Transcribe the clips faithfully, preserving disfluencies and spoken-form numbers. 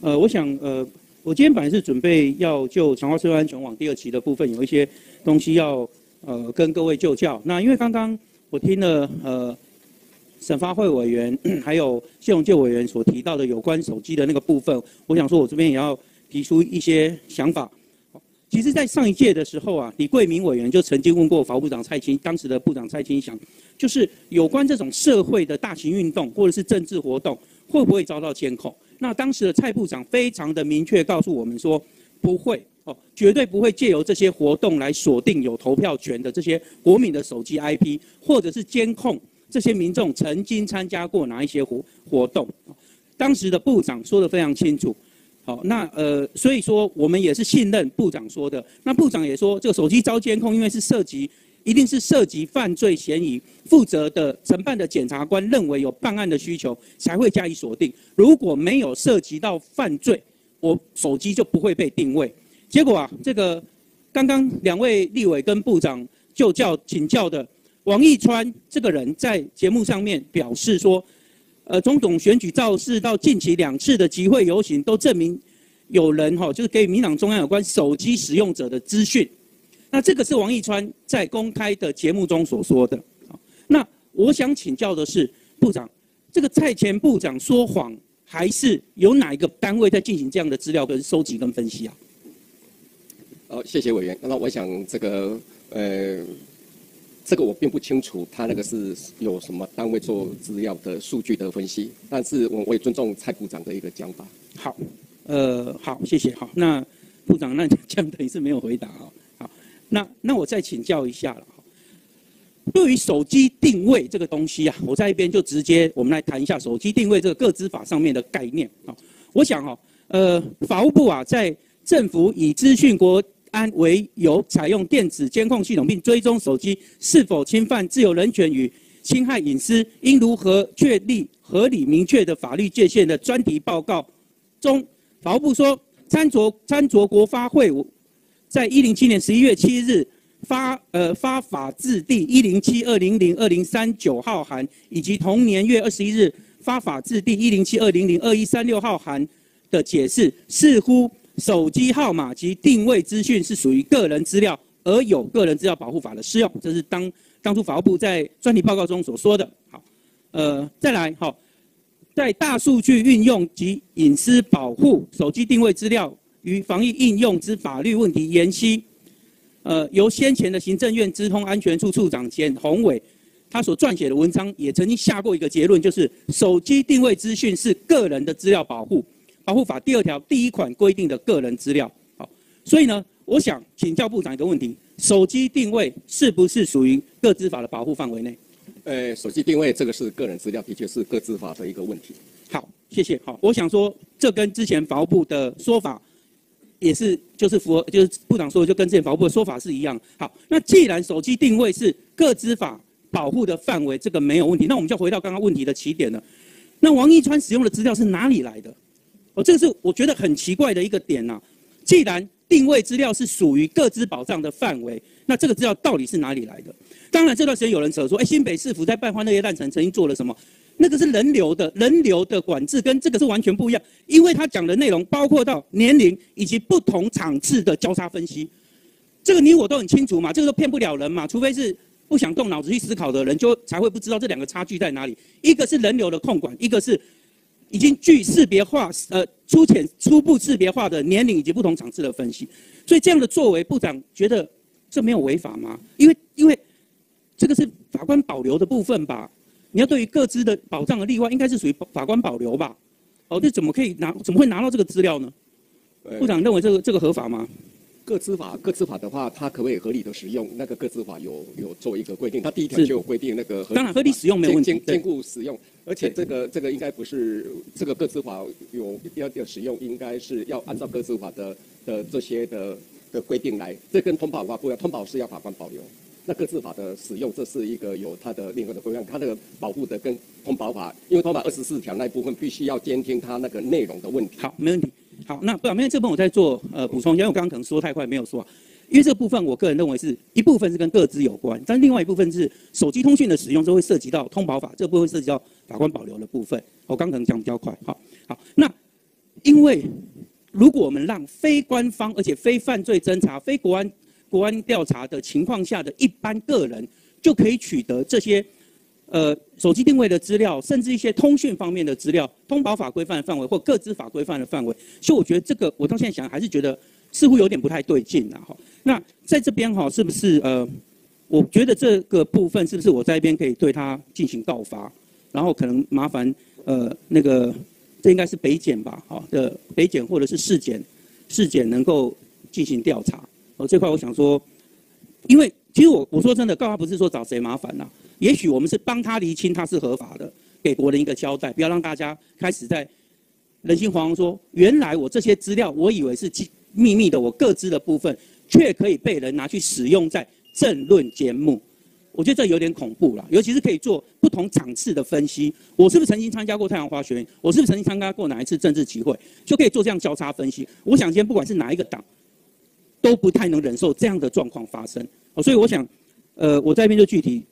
呃，我想呃，我今天本来是准备要就强化社会安全网第二期的部分有一些东西要呃跟各位就教。那因为刚刚我听了呃审发会委员还有谢龙介委员所提到的有关手机的那个部分，我想说我这边也要提出一些想法。 其实，在上一届的时候啊，李桂明委员就曾经问过法务部长蔡清，当时的部长蔡清祥，就是有关这种社会的大型运动或者是政治活动，会不会遭到监控？那当时的蔡部长非常的明确告诉我们说，不会哦，绝对不会借由这些活动来锁定有投票权的这些国民的手机 I P， 或者是监控这些民众曾经参加过哪一些活活动。当时的部长说得非常清楚。 好，那呃，所以说我们也是信任部长说的。那部长也说，这个手机遭监控，因为是涉及，一定是涉及犯罪嫌疑，负责的承办的检察官认为有办案的需求，才会加以锁定。如果没有涉及到犯罪，我手机就不会被定位。结果啊，这个刚刚两位立委跟部长就教请教的王义川这个人，在节目上面表示说。 呃，总统选举造势到近期两次的集会游行，都证明有人哈、哦，就是给予民党中央有关手机使用者的资讯。那这个是王义川在公开的节目中所说的。那我想请教的是，部长，这个蔡前部长说谎，还是有哪一个单位在进行这样的资料跟收集跟分析啊？哦，谢谢委员。那我想这个呃。 这个我并不清楚，他那个是有什么单位做资料的数据的分析，但是我我也尊重蔡部长的一个讲法。好，呃，好，谢谢。好，那部长，那这样等于是没有回答哈。好，那那我再请教一下了。对于手机定位这个东西啊，我在一边就直接我们来谈一下手机定位这个个资法上面的概念。好，我想哈、哦，呃，法务部啊，在政府以资讯国 安为由采用电子监控系统，并追踪手机是否侵犯自由人权与侵害隐私，应如何确立合理明确的法律界限的专题报告中，法务部说，参酌参酌国发会在一零七年十一月七日发呃发法制第一零七二零零二零三九号函，以及同年月二十一日发法制第一零七二零零二一三六号函的解释，似乎。 手机号码及定位资讯是属于个人资料，而有个人资料保护法的适用，这是当当初法务部在专题报告中所说的。好，呃，再来，好，在大数据运用及隐私保护、手机定位资料与防疫应用之法律问题研析，呃，由先前的行政院资通安全处处长简宏伟他所撰写的文章，也曾经下过一个结论，就是手机定位资讯是个人的资料保护。 保护法第二条第一款规定的个人资料，好，所以呢，我想请教部长一个问题：手机定位是不是属于个资法的保护范围内？呃，手机定位这个是个人资料，的确是个资法的一个问题。好，谢谢。好，我想说，这跟之前法务部的说法也是，就是符合，就是部长说的，就跟之前法务部的说法是一样。好，那既然手机定位是个资法保护的范围，这个没有问题，那我们就回到刚刚问题的起点了。那王一川使用的资料是哪里来的？ 哦，这个是我觉得很奇怪的一个点呐、啊。既然定位资料是属于个资保障的范围，那这个资料到底是哪里来的？当然这段时间有人扯说，哎，新北市府在办欢乐夜诞城曾经做了什么？那个是人流的人流的管制，跟这个是完全不一样，因为他讲的内容包括到年龄以及不同场次的交叉分析，这个你我都很清楚嘛，这个都骗不了人嘛，除非是不想动脑子去思考的人，就才会不知道这两个差距在哪里。一个是人流的控管，一个是。 已经具识别化，呃，粗浅、初步识别化的年龄以及不同场次的分析，所以这样的作为，部长觉得这没有违法吗？因为因为这个是法官保留的部分吧？你要对于各自的保障的例外，应该是属于法官保留吧？哦，那怎么可以拿？怎么会拿到这个资料呢？部长认为这个这个合法吗？ 个资法，个资法的话，它可不可以合理的使用？那个个资法有有做一个规定，它第一条就有规定那个合理当然合理使用没有问题，兼兼顾使用，而且这个这个应该不是这个个资法有要要使用，应该是要按照个资法的的这些的的规定来，这跟通保法不一样，通保是要法官保留，那个资法的使用这是一个有它的另外的规范，它那个保护的跟通保法，因为通保二十四条那一部分必须要监听它那个内容的问题。好，没问题。 好，那不然，因为这部分我在做呃补充，因为我刚刚可能说太快没有说、啊，因为这部分我个人认为是一部分是跟个资有关，但另外一部分是手机通讯的使用，就会涉及到通保法，这部分涉及到法官保留的部分。我刚可能讲比较快，好，好，那因为如果我们让非官方而且非犯罪侦查、非国安国安调查的情况下的一般个人，就可以取得这些呃手机定位的资料，甚至一些通讯方面的资料，通保法规范的范围或各资法规范的范围。所以我觉得这个，我到现在想还是觉得似乎有点不太对劲啊。哈，那在这边哈，是不是呃，我觉得这个部分是不是我在一边可以对他进行告发，然后可能麻烦呃那个。 这应该是北检吧，好的，北检或者是市检，市检能够进行调查。哦，这块我想说，因为其实我我说真的，告发不是说找谁麻烦呐、啊，也许我们是帮他厘清他是合法的，给国人一个交代，不要让大家开始在人心惶惶说，原来我这些资料我以为是秘密的，我各自的部分，却可以被人拿去使用在政论节目。 我觉得这有点恐怖啦，尤其是可以做不同场次的分析。我是不是曾经参加过太阳花学运？我是不是曾经参加过哪一次政治集会？就可以做这样交叉分析。我想今天不管是哪一个党，都不太能忍受这样的状况发生。哦，所以我想，呃，我在这边就具体，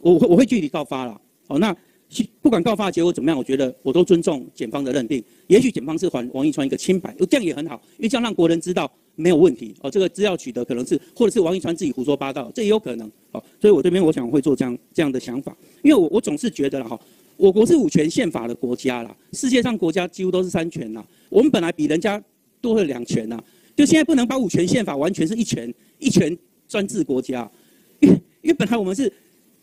我我会具体告发啦。哦，那不管告发的结果怎么样，我觉得我都尊重检方的认定。也许检方是还王义川一个清白，这样也很好，因为这样让国人知道。 没有问题哦，这个资料取得可能是，或者是王义川自己胡说八道，这也有可能哦。所以我这边我想会做这样这样的想法，因为我我总是觉得啦哈，我国是五权宪法的国家啦，世界上国家几乎都是三权啦，我们本来比人家多了两权啦，就现在不能把五权宪法完全是一权一权专制国家，因为因为本来我们是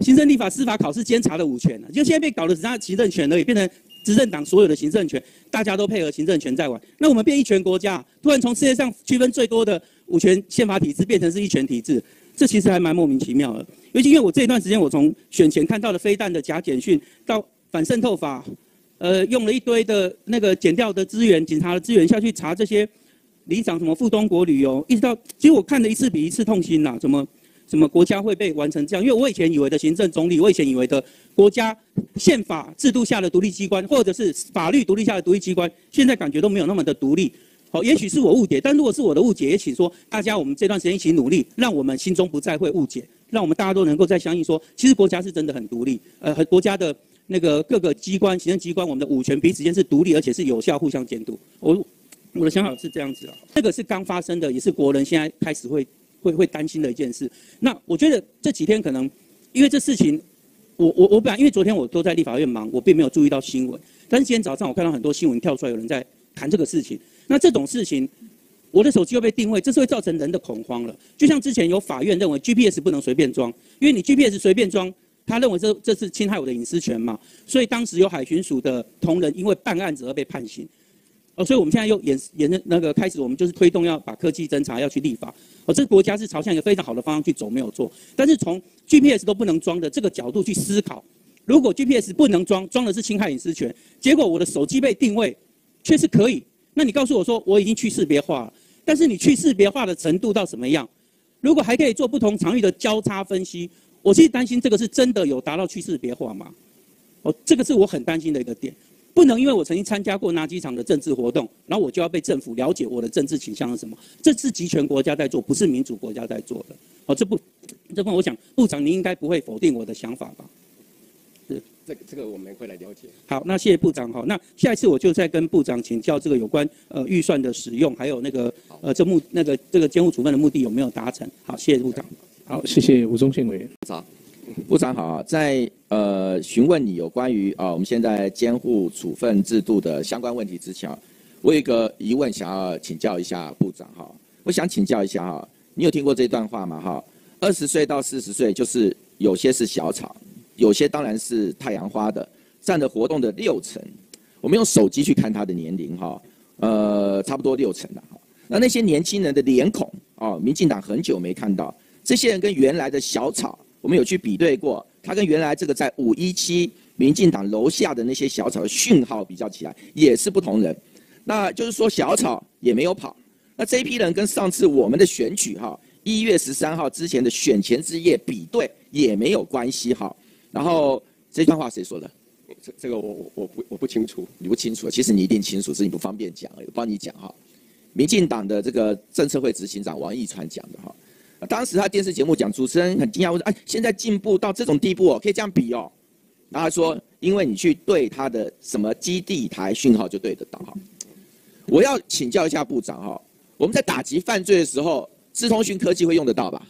行政、立法、司法、考试、监察的五权啦，就现在被搞得只剩下行政权而已，变成。 执政党所有的行政权，大家都配合行政权在玩。那我们变一权国家，突然从世界上区分最多的五权宪法体制变成是一权体制，这其实还蛮莫名其妙的。尤其因为我这一段时间，我从选前看到的飞弹的假简讯，到反渗透法，呃，用了一堆的那个减掉的资源、警察的资源下去查这些里长什么赴中国旅游，一直到其实我看的一次比一次痛心啦，怎么？ 什么国家会被完成这样？因为我以前以为的行政总理，我以前以为的国家宪法制度下的独立机关，或者是法律独立下的独立机关，现在感觉都没有那么的独立。好，也许是我误解，但如果是我的误解，也请说大家我们这段时间一起努力，让我们心中不再会误解，让我们大家都能够再相信说，其实国家是真的很独立。呃，和国家的那个各个机关、行政机关，我们的五权彼此间是独立，而且是有效互相监督。我我的想法是这样子啊，这个是刚发生的，也是国人现在开始会。 会会担心的一件事。那我觉得这几天可能，因为这事情，我我我本来因为昨天我都在立法院忙，我并没有注意到新闻。但是今天早上我看到很多新闻跳出来，有人在谈这个事情。那这种事情，我的手机又被定位，这是会造成人的恐慌了。就像之前有法院认为 G P S 不能随便装，因为你 G P S 随便装，他认为这这是侵害我的隐私权嘛。所以当时有海巡署的同仁因为办案子而被判刑。 哦，所以我们现在又演演那个开始，我们就是推动要把科技侦查要去立法。哦，这个国家是朝向一个非常好的方向去走，没有错。但是从 G P S 都不能装的这个角度去思考，如果 G P S 不能装，装的是侵害隐私权，结果我的手机被定位，却是可以。那你告诉我说我已经去识别化了，但是你去识别化的程度到什么样？如果还可以做不同场域的交叉分析，我其实担心这个是真的有达到去识别化吗？哦，这个是我很担心的一个点。 不能因为我曾经参加过哪几场的政治活动，然后我就要被政府了解我的政治倾向是什么？这是集权国家在做，不是民主国家在做的。好、哦，这不，这份我想部长您应该不会否定我的想法吧？是，这个这个我们会来了解。好，那谢谢部长。好，那下一次我就再跟部长请教这个有关呃预算的使用，还有那个呃这目那个这个监护处分的目的有没有达成？好，谢谢部长。好，谢谢吴宗宪委员。早。 部长好、啊，在呃询问你有关于啊我们现在监护处分制度的相关问题之前，我有一个疑问想要请教一下部长哈。我想请教一下哈，你有听过这段话吗哈？二十岁到四十岁，就是有些是小草，有些当然是太阳花的，占了活动的六成。我们用手机去看他的年龄哈，呃，差不多六成了哈。那那些年轻人的脸孔哦，民进党很久没看到，这些人跟原来的小草。 我们有去比对过，它跟原来这个在五一七民进党楼下的那些小草的讯号比较起来，也是不同人。那就是说小草也没有跑。那这一批人跟上次我们的选举哈，一月十三号之前的选前之夜比对也没有关系哈。然后这段话谁说的？这这个我我不我不清楚，你不清楚，其实你一定清楚，是你不方便讲，我帮你讲哈。民进党的这个政策会执行长王义川讲的哈。 当时他电视节目讲，主持人很惊讶，我说：“哎，现在进步到这种地步哦，可以这样比哦。”然后他说：“因为你去对他的什么基地台讯号就对得到哈。”我要请教一下部长哈，我们在打击犯罪的时候，资通讯科技会用得到吧？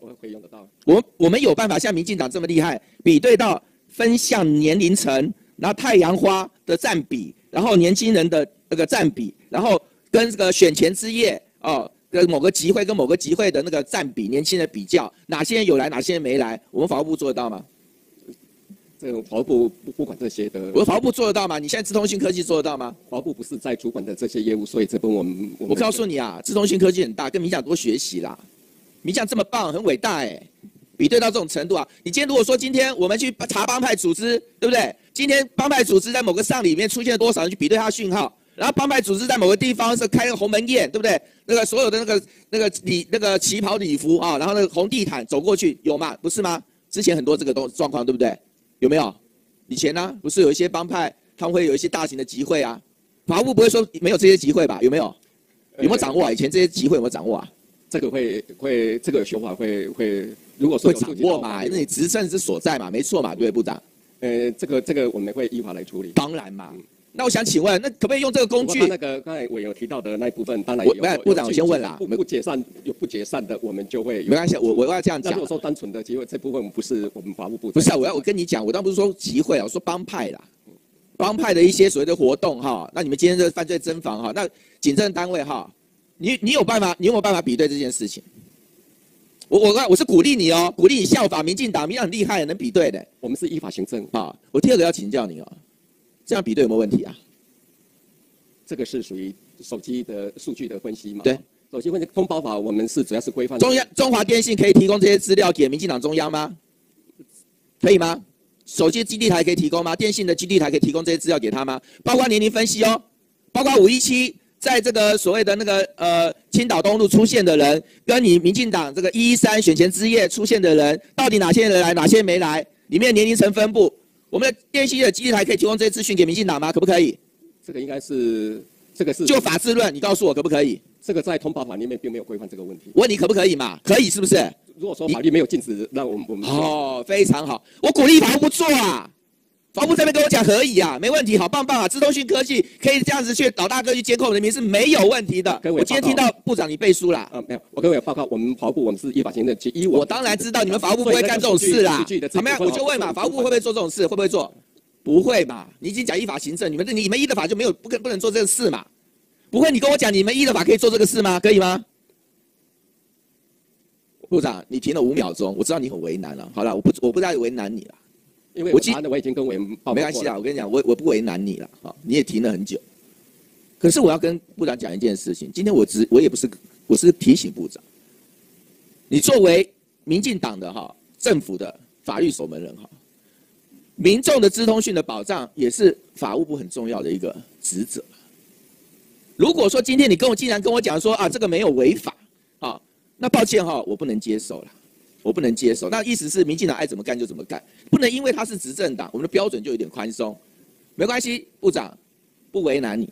我会用得到。我我们有办法像民进党这么厉害，比对到分项年龄层，然后太阳花的占比，然后年轻人的那个占比，然后跟这个选前之夜哦。 跟某个集会跟某个集会的那个占比，年轻人比较，哪些人有来，哪些人没来，我们法务部做得到吗？这个法务部不不管这些的。我法务部做得到吗？你现在资通讯科技做得到吗？法务部不是在主管的这些业务，所以这部分我们。我, 们我告诉你啊，资通讯科技很大，跟民进党多学习啦。民进党这么棒，很伟大哎、欸，比对到这种程度啊！你今天如果说今天我们去查帮派组织，对不对？今天帮派组织在某个上里面出现了多少人，去比对他的讯号。 然后帮派组织在某个地方是开个鸿门宴，对不对？那个所有的那个那个礼那个旗袍礼服啊，然后那个红地毯走过去有吗？不是吗？之前很多这个东状况，对不对？有没有？以前呢、啊，不是有一些帮派他们会有一些大型的集会啊，法务部不会说没有这些集会吧？有没有？有没有掌握啊？以前这些集会有没有掌握啊？这个会会这个修法会会，如果说会掌握嘛，那你执政之所在嘛，没错嘛，对不对，部长？呃，这个这个我们会依法来处理。当然嘛。嗯 那我想请问，那可不可以用这个工具？那个刚才我有提到的那一部分，当然有。我部长，我先问啦，不解散有不解散的，我们就会没关系。我我要这样讲。如果说单纯的集会这部分，我们不是我们法务部。不是啊，我要我跟你讲，我倒不是说集会啊，我说帮派啦，帮派的一些所谓的活动哈。那你们今天这犯罪侦防哈，那警政单位哈，你你有办法，你有没有办法比对这件事情？ 我我我是鼓励你哦，鼓励你效法民进党，民进党很厉害，能比对的。我们是依法行政啊。我第二个要请教你哦。 这样比对有没有问题啊？这个是属于手机的数据的分析嘛？对，手机分析通报法我们是主要是规范。中央中华电信可以提供这些资料给民进党中央吗？可以吗？手机基地台可以提供吗？电信的基地台可以提供这些资料给他吗？包括年龄分析哦，包括五一七在这个所谓的那个呃青岛东路出现的人，跟你民进党这个一一三选前之夜出现的人，到底哪些人来，哪些没来？里面年龄层分布。 我们的电信的基地台可以提供这些资讯给民进党吗？可不可以？这个应该是，这个是就法治论，你告诉我可不可以？这个在通报法里面并没有规范这个问题。我问你可不可以嘛？可以是不是？如果说法律没有禁止，那我们我们哦，非常好，我鼓励法务部做啊，法务部这边跟我讲可以啊，没问题，好棒棒啊！资通讯科技可以这样子去老大哥去监控人民是没有问题的。我, 我今天听到部长你背书啦。啊，没有，我跟我有报告，我们法务部我们是依法行政，其一我。我当然知道你们法务部不会干这种事啦。怎么样？我就问嘛，法务部会不会做这种事？会不会做？ 不会嘛？你已经讲依法行政，你们你们依的法就没有不可不能做这个事嘛？不会，你跟我讲你们依的法可以做这个事吗？可以吗？部长，你停了五秒钟，我知道你很为难了、啊。好了，我不我不再为难你了，因为我答的我已经跟委员报没关系啦。我跟你讲，我我不为难你了。好，你也停了很久。可是我要跟部长讲一件事情，今天我只我也不是我是提醒部长，你作为民进党的哈政府的法律守门人哈。 民众的资通讯的保障也是法务部很重要的一个职责。如果说今天你跟我竟然跟我讲说啊这个没有违法，啊那抱歉哈、哦，我不能接受了，我不能接受。那意思是民进党爱怎么干就怎么干，不能因为他是执政党，我们的标准就有点宽松。没关系，部长不为难你。